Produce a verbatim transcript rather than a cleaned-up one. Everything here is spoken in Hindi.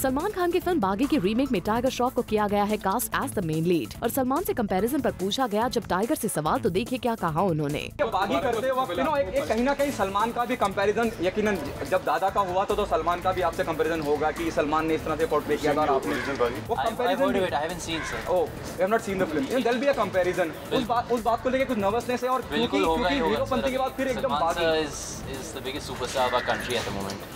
सलमान खान की फिल्म बागी के रीमेक में टाइगर श्रॉफ को किया गया है cast as the main lead और सलमान से कंपैरिजन पर पूछा गया जब टाइगर से सवाल तो देखिए क्या कहा उन्होंने। बागी करते वक्त ना एक, एक कहीं ना कहीं सलमान का भी कंपैरिजन यकीनन जब दादा का हुआ तो, तो सलमान का भी आपसे कंपैरिजन होगा कि सलमान ने इस तरह से पोर्ट्रे किया था आपने। उस बात को लेकर कुछ नर्वसनेस है और बिल्कुल होगा।